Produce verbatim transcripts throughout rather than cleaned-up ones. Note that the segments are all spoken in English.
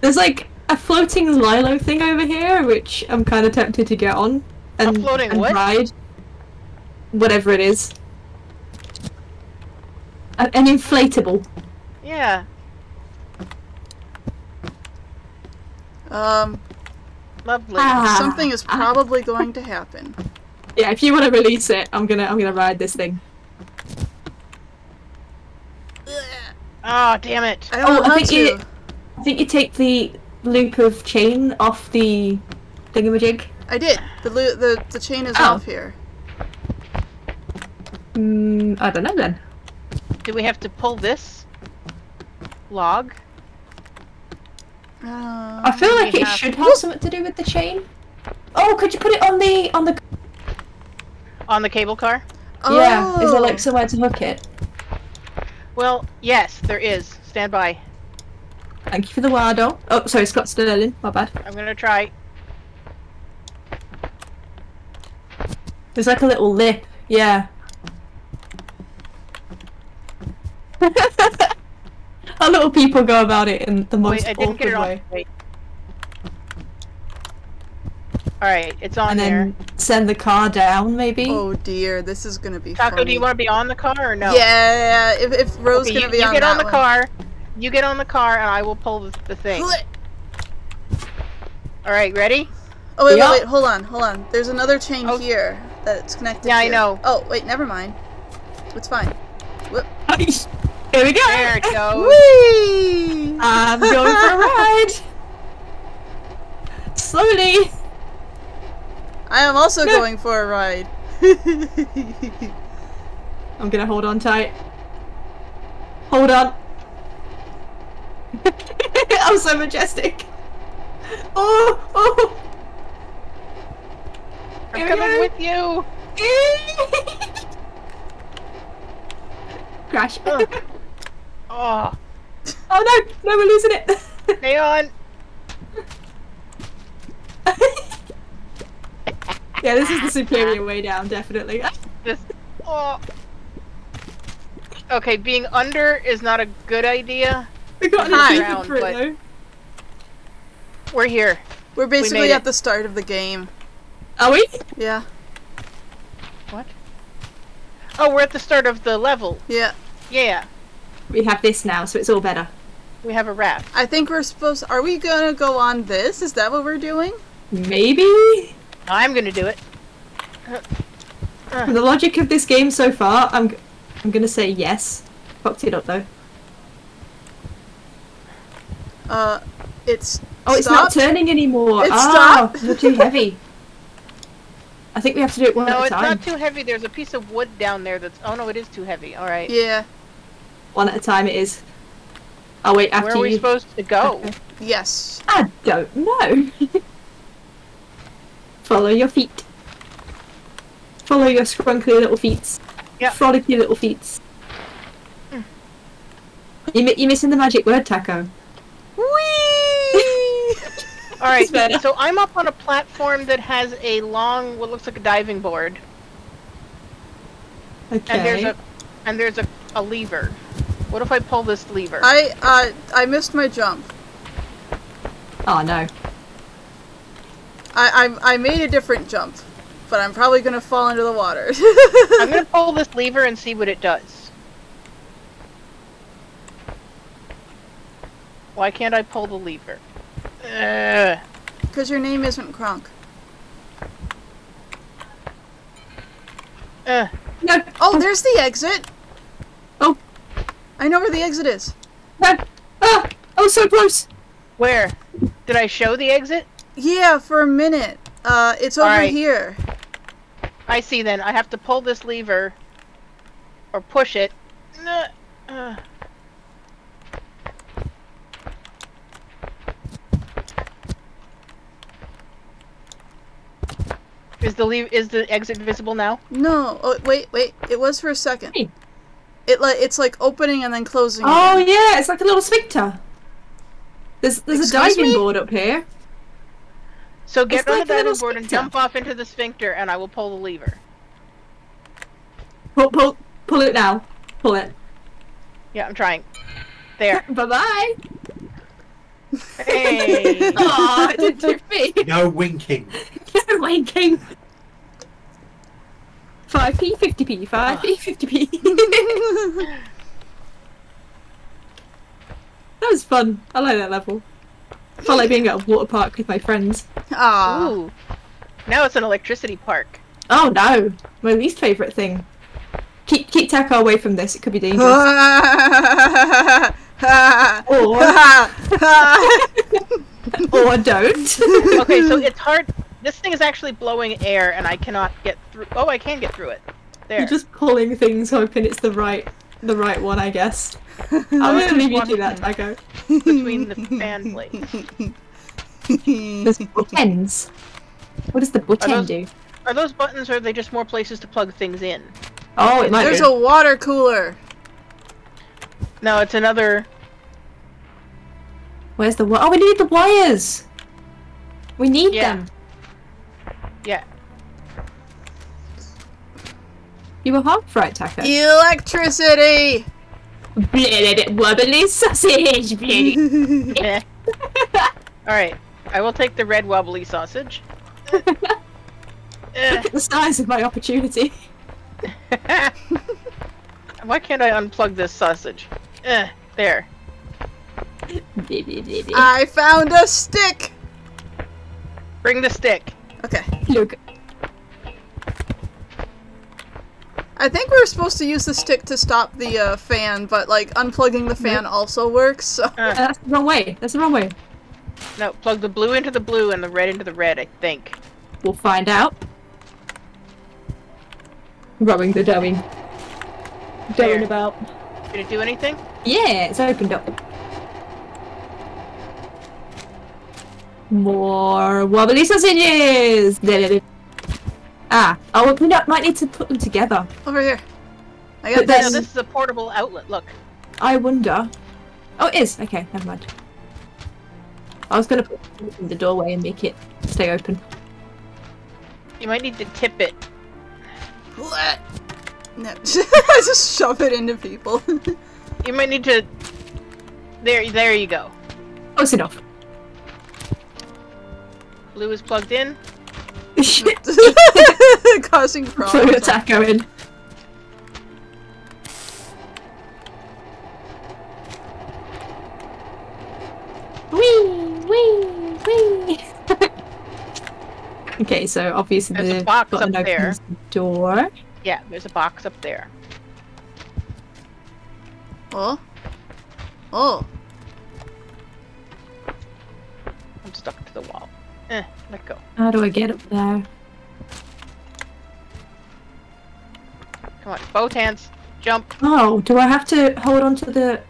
There's like a floating Lilo thing over here, which I'm kind of tempted to get on and, a floating and what? ride. Whatever it is. An inflatable. Yeah. Um. Lovely. Ah. Something is probably going to happen. Yeah, if you want to release it, I'm gonna I'm gonna ride this thing. Oh, damn it! I don't oh, know I think you. I think you take the loop of chain off the thingamajig. I did. The lo the the chain is oh. off here. Hmm. I don't know then. Do we have to pull this log? Um, I feel like it have should have whoop. something to do with the chain. Oh, could you put it on the on the on the cable car? Oh. Yeah. Is there like somewhere to hook it? Well, yes, there is. Stand by. Thank you for the wado. Oh, sorry, Scott Sterling. My bad. I'm gonna try. There's like a little lip. Yeah. How little people go about it in the most Wait, awkward I didn't get it way. Wait. All right, it's on and there. And then send the car down, maybe? Oh dear, this is gonna be Taco, funny. Do you want to be on the car or no? Yeah, if, if Rose okay, gonna you, be you on the car. You get on the one. car, you get on the car, and I will pull the, the thing. All right, ready? Oh wait, yeah. wait, wait, hold on, hold on. There's another chain oh. here that's connected. Yeah, to. I know. Oh wait, never mind. It's fine. Whoop. Here we go. There it goes. Whee! I'm going for a ride. Slowly. I am also no. going for a ride. I'm gonna hold on tight. Hold on. I'm so majestic. Oh, oh. I'm Here coming with you. Crash. Oh. oh. Oh no! No, we're losing it. Stay on. Yeah, this is the superior way down, definitely. This, oh. Okay, being under is not a good idea. We got around, but we're here. We're basically we at it. the start of the game. Are we? Yeah. What? Oh, we're at the start of the level. Yeah. Yeah. We have this now, so it's all better. We have a raft. I think we're supposed. Are we gonna go on this? Is that what we're doing? Maybe. I'm gonna do it. Uh, uh. For the logic of this game so far, I'm g I'm gonna say yes. Fucked it up though. Uh, it's oh, stopped. It's not turning anymore. It's ah, stopped. They're too heavy. I think we have to do it one no, at a time. No, it's not too heavy. There's a piece of wood down there that's. Oh no, it is too heavy. All right. Yeah. One at a time it is. Oh wait, after you. Where are we you... supposed to go? Okay. Yes. I don't know. Follow your feet. Follow your scrunkly little feet. Yep. Frolicky little feet. Mm. You mi you're missing the magic word, Taco. Whee! Alright, so I'm up on a platform that has a long, what looks like a diving board. Okay. And there's a, and there's a, a lever. What if I pull this lever? I, uh, I missed my jump. Oh no. I, I I made a different jump, but I'm probably gonna fall into the water. I'm gonna pull this lever and see what it does. Why can't I pull the lever? Because your name isn't Kronk. Uh. No. Oh, there's the exit. Oh, I know where the exit is. No. Ah, I was so close. Where? Did I show the exit? Yeah, for a minute. Uh, it's over right. here. I see then. I have to pull this lever. Or push it. Uh, uh. Is the leave is the exit visible now? No. Oh, wait, wait. It was for a second. Hey. It like it's like opening and then closing. Oh in. yeah, it's like a little sphincter. There's there's Excuse a diving me? board up here. So get on the diving board and jump off into the sphincter, and I will pull the lever. Pull, pull, pull it now. Pull it. Yeah, I'm trying. There. Bye bye. Hey! Oh, I did your face. No winking. No winking. five p, fifty p, five p, fifty p. That was fun. I like that level. I felt like being at a water park with my friends. Aww. Now it's an electricity park. Oh no! My least favourite thing. Keep keep Taka away from this, it could be dangerous. or... or don't. Okay, so it's hard. This thing is actually blowing air and I cannot get through. Oh, I can get through it. There. You're just pulling things hoping it's the right the right one, I guess. I'm gonna leave you do that, Taka. Between the fan blades. There's bookends. What does the button those, do? Are those buttons or are they just more places to plug things in? Oh, it might There's be. a water cooler! No, it's another... Where's the wire? Oh, we need the wires! We need yeah. them! Yeah. You were half right, Taka. Electricity! Bloody wobbly sausage! Bloody. Alright, I will take the red wobbly sausage. Look at the size of my opportunity. Why can't I unplug this sausage? Eh, there. I found a stick! Bring the stick. Okay. Look. I think we were supposed to use the stick to stop the uh, fan, but like unplugging the fan nope. also works, so... Uh. Yeah, that's the wrong way. That's the wrong way. No, plug the blue into the blue and the red into the red, I think. We'll find out. Rubbing the dummy. Going about. Did it do anything? Yeah, it's opened up. More wobbly sausages! Ah, I'll open it up. Might need to put them together. Over here. I got this. No, this is a portable outlet, look. I wonder. Oh, it is. Okay, never mind. I was going to put it in the doorway and make it stay open. You might need to tip it. No. Just shove it into people. You might need to... There, there you go. Close enough. Blue is plugged in. Causing problems. Blue attack going. Wee! Wee! Wee! Okay, so obviously there's the a box up there. The door. Yeah, there's a box up there. Oh. Oh. I'm stuck to the wall. Eh, let go. How do I get up there? Come on, both hands, jump. Oh, do I have to hold on to the...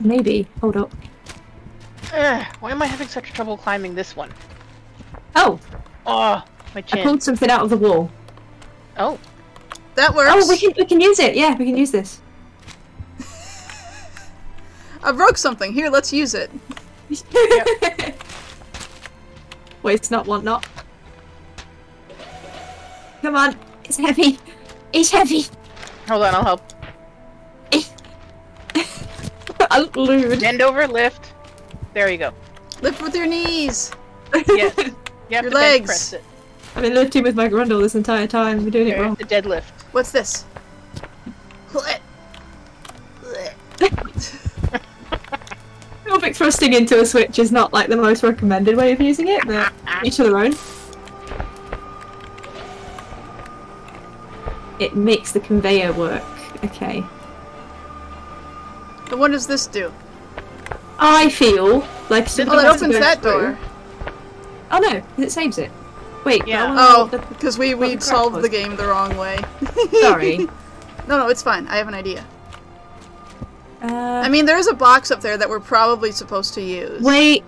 Maybe. Hold up. Eh, why am I having such trouble climbing this one? Oh! Oh, my chin. I pulled something out of the wall. Oh. That works. Oh, we can, we can use it. Yeah, we can use this. I broke something. Here, let's use it. Yep. Waste not, want not. Come on. It's heavy. It's heavy. Hold on, I'll help. I look lewd. Bend over, lift. There you go. Lift with your knees. Yes. You have Your to legs. Press it. I've been lifting with my grundle this entire time. We're doing There's it wrong. The deadlift. What's this? Pelvic thrusting into a switch is not like the most recommended way of using it, but each of their own. It makes the conveyor work. Okay. But what does this do? I feel like something. Oh, it opens that door. Through. Oh no, because it saves it. Wait, yeah. Oh, because we we solved the game the wrong way. Sorry. No, no, it's fine. I have an idea. Uh, I mean, there is a box up there that we're probably supposed to use. Wait,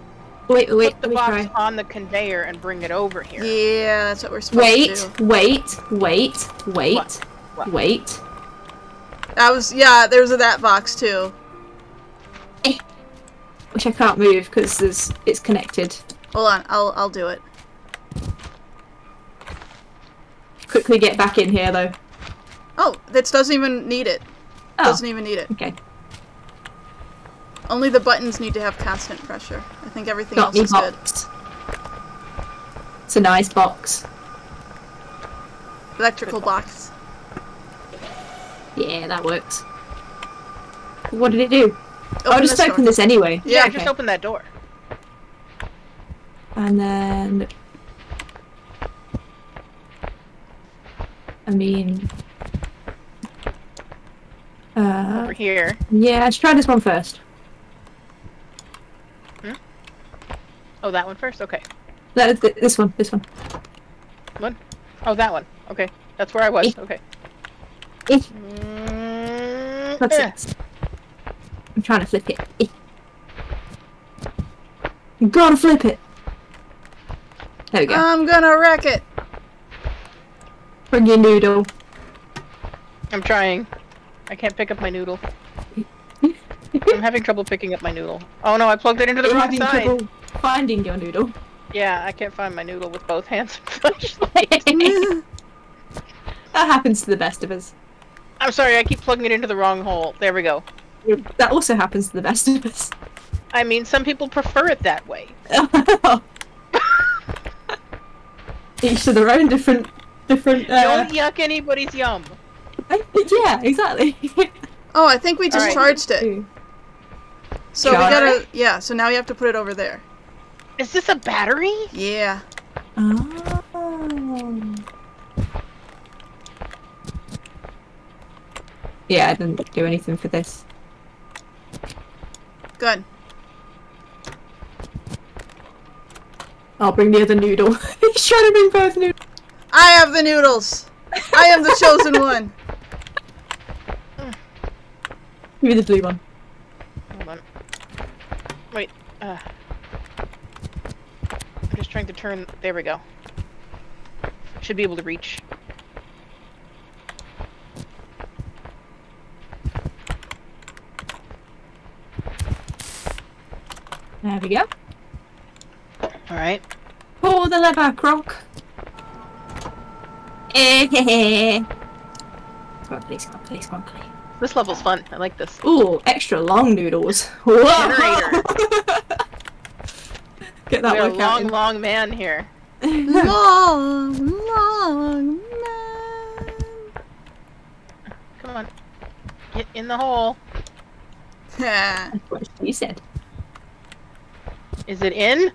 wait, wait. Put the box on the conveyor and bring it over here. Yeah, that's what we're supposed wait, to do. Wait, wait, wait, wait, what? What? wait. I was yeah. There's a that box too. Eh. Which I can't move because there's it's connected. Hold on, I'll I'll do it. Quickly get back in here though. Oh, this doesn't even need it. Oh. Doesn't even need it. Okay. Only the buttons need to have constant pressure. I think everything Got else me is box. good. It's a nice box. Electrical box. Yeah, that works. What did it do? Open I'll just open door. this anyway. Yeah, yeah okay. just open that door. And then... I mean... Uh, Over here. Yeah, let's try this one first. Hmm? Oh, that one first? Okay. No, th this one, this one. One? Oh, that one. Okay. That's where I was. Eek. Okay. Eek. Mm, That's eh. it. I'm trying to flip it. Eek. You gotta flip it! There we go. I'm gonna wreck it! Bring your noodle. I'm trying. I can't pick up my noodle. I'm having trouble picking up my noodle. Oh no, I plugged it into the You're wrong side! Finding your noodle. Yeah, I can't find my noodle with both hands. That happens to the best of us. I'm sorry, I keep plugging it into the wrong hole. There we go. That also happens to the best of us. I mean, some people prefer it that way. Each to their own, different... different. Uh... Don't yuck anybody's yum. Yeah, exactly. Oh, I think we just right. charged it. So Got we gotta, it? yeah. So now you have to put it over there. Is this a battery? Yeah. Oh. Yeah, I didn't do anything for this. Good. I'll bring the other noodle. He's trying to bring both noodles. I have the noodles. I am the chosen one. Give me the blue one. Hold on. Wait. Uh, I'm just trying to turn. There we go. Should be able to reach. There we go. Alright. Pull the lever, Croc. Come on, please, come on, please, come on, please. This level's fun. I like this. Ooh, extra long noodles. Whoa. Generator. Get that We're one. A long, in. long man here. Long, long man. Come on, get in the hole. That's what you said. Is it in?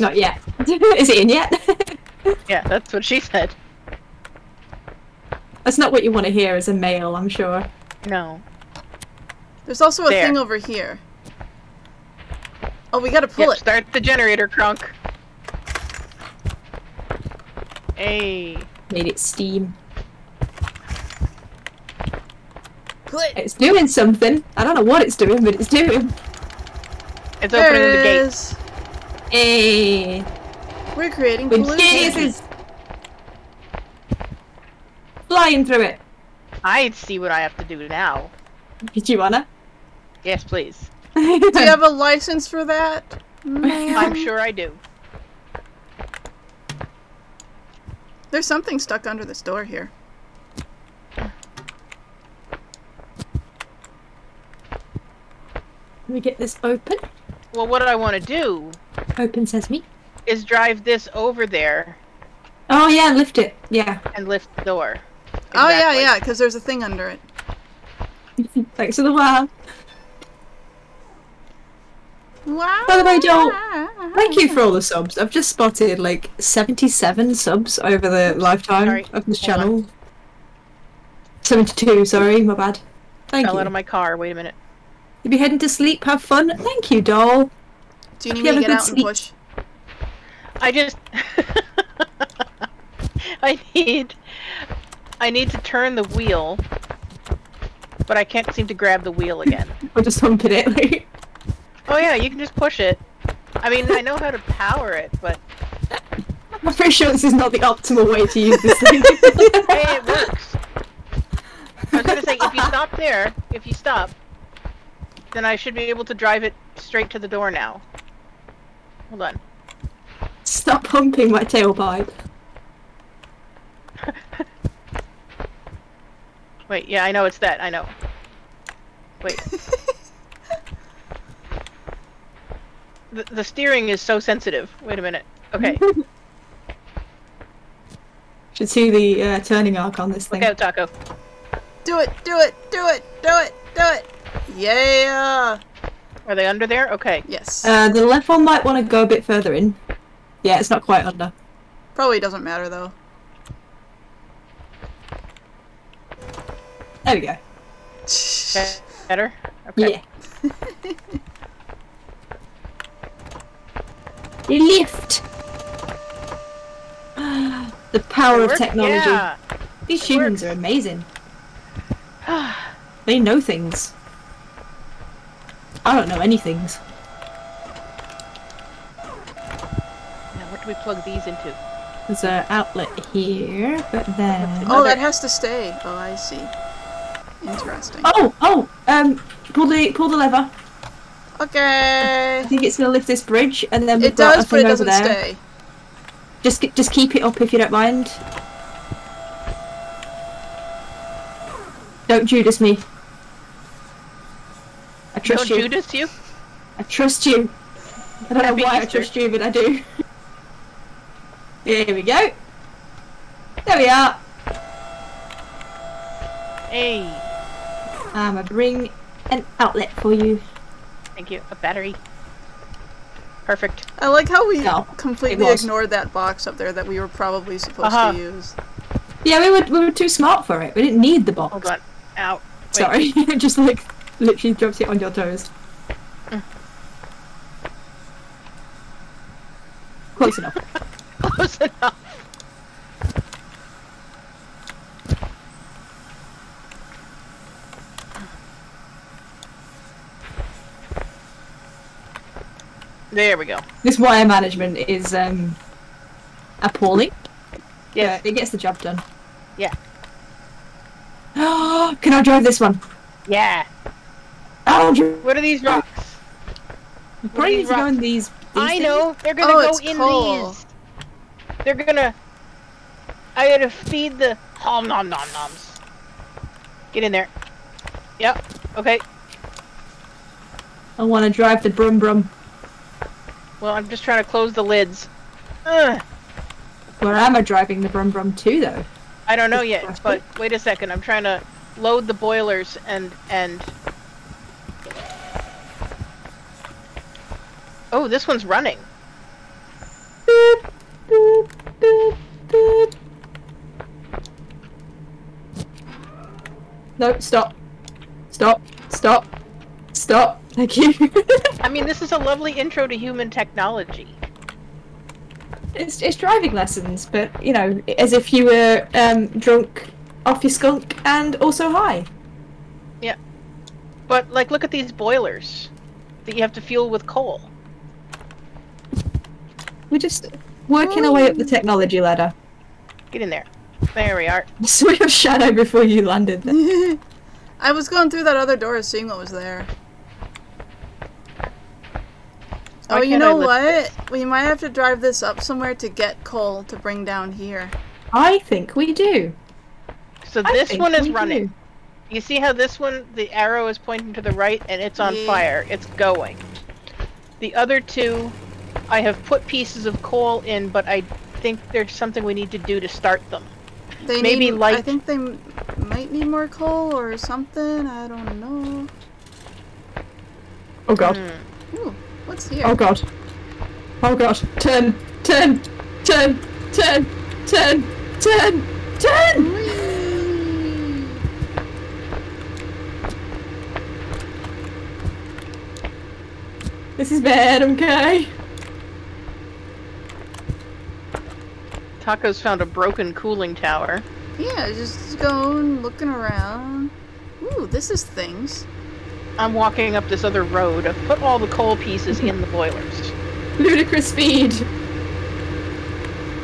Not yet. Is it in yet? Yeah, that's what she said. That's not what you want to hear as a male, I'm sure. No. There's also a there. thing over here. Oh, we gotta pull yep, it. Start the generator, Kronk. Hey. Made it steam. Pull it. It's doing something. I don't know what it's doing, but it's doing. It's there opening it the gate. Is. Hey. We're creating pollution. Flying through it. I see what I have to do now. Did you wanna? Yes, please. Do you have a license for that? I'm sure I do. There's something stuck under this door here. Let me get this open. Well, what do I want to do? Open sesame. Is drive this over there. Oh yeah, lift it. Yeah. And lift the door. Exactly. Oh yeah, yeah, because there's a thing under it. Thanks for the wow. Wow. By the way, Joel, thank you for all the subs. I've just spotted like seventy-seven subs over the lifetime sorry. of this Hold channel. On. seventy-two, sorry, my bad. Thank Fell you. Fell out of my car. Wait a minute. You'll be heading to sleep. Have fun. Thank you, Doll. Do you need me to get out sleep. and push? I just. I need. I need to turn the wheel, but I can't seem to grab the wheel again. Or just hump it. Like... Oh yeah, you can just push it. I mean, I know how to power it, but... I'm pretty sure this is not the optimal way to use this thing. Hey, it works. I was gonna say, if you stop there, if you stop, then I should be able to drive it straight to the door now. Hold on. Stop pumping my tailpipe. Wait, yeah, I know it's that, I know. Wait. The, the steering is so sensitive. Wait a minute. Okay. Should see the uh, turning arc on this thing. Look out, Taco. Do it! Do it! Do it! Do it! Do it! Yeah! Are they under there? Okay. Yes. Uh, the left one might want to go a bit further in. Yeah, it's not quite under. Probably doesn't matter though. There we go. Okay. Better? Okay. Yeah. Lift! The power of technology. Yeah. These it humans works. Are amazing. They know things. I don't know any things. Now, what do we plug these into? There's an outlet here, but then... Oh, that has to stay. Oh, I see. Interesting. Oh, oh! Um, pull the, pull the lever. Okay. I think it's gonna lift this bridge, and then we've it got does, a thing but it doesn't there. Stay. Just, just keep it up if you don't mind. Don't Judas me. I trust don't you. Don't Judas you. I trust you. I don't Happy know why Easter. I trust you, but I do. Here we go. There we are. Hey. I'm gonna bring an outlet for you. Thank you. A battery. Perfect. I like how we no, completely ignored that box up there that we were probably supposed uh-huh. to use. Yeah, we were we were too smart for it. We didn't need the box. Hold on. Ow. Wait. Sorry. Just like literally drops it on your toes. Mm. Close enough. Close enough. There we go. This wire management is um, appalling. Yes. Yeah, it gets the job done. Yeah. Oh, can I drive this one? Yeah. Oh, what are these rocks? What probably these need to rocks? Go in these. these I things? Know. They're gonna oh, go in cool. these. They're gonna. I gotta feed the nom nom nom noms. Get in there. Yep. Okay. I want to drive the brum brum. Well, I'm just trying to close the lids. Ugh. Where am I driving the brum brum to, though? I don't know yet, but wait a second. I'm trying to load the boilers and... and. Oh, this one's running. Boop, boop, boop, boop. No, stop. Stop. Stop. Stop. Thank you. I mean, this is a lovely intro to human technology. It's, it's driving lessons, but, you know, as if you were um, drunk off your skunk and also high. Yeah. But, like, look at these boilers that you have to fuel with coal. We're just working Ooh. Our way up the technology ladder. Get in there. There we are. So your shadow before you landed. I was going through that other door seeing what was there. Why oh, you know what? This? We might have to drive this up somewhere to get coal to bring down here. I think we do. So I this one is running. Do. You see how this one, the arrow is pointing to the right and it's on yeah. fire. It's going. The other two, I have put pieces of coal in, but I think there's something we need to do to start them. They Maybe need, light. I think they might need more coal or something. I don't know. Oh god. Mm. Ooh. What's here? Oh god. Oh god. Turn! Turn! Turn! Turn! Turn! Turn! Turn! Whee! This is bad, okay? Taco's found a broken cooling tower. Yeah, just going, looking around. Ooh, this is things. I'm walking up this other road. I've put all the coal pieces in the boilers. Ludicrous speed!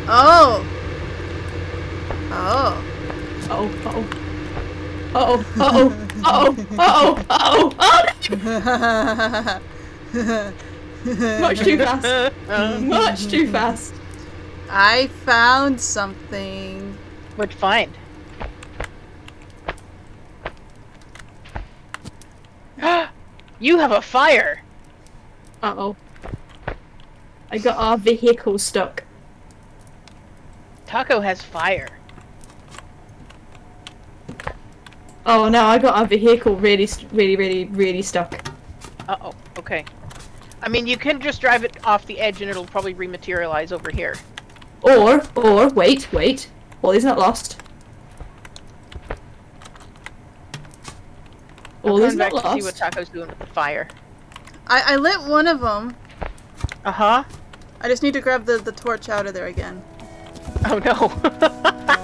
Oh! Oh. Oh, oh. Oh, oh, oh, oh, oh, oh, oh! Much too fast. Much too fast. I found something. What'd you find? You have a fire! Uh-oh. I got our vehicle stuck. Taco has fire. Oh no, I got our vehicle really, really, really, really stuck. Uh-oh, okay. I mean, you can just drive it off the edge and it'll probably rematerialize over here. Or, or, wait, wait. Ollie's not lost. Ollie's not lost. I'm going to see what Taco's doing with the fire. I, I lit one of them. Uh-huh. I just need to grab the, the torch out of there again. Oh no.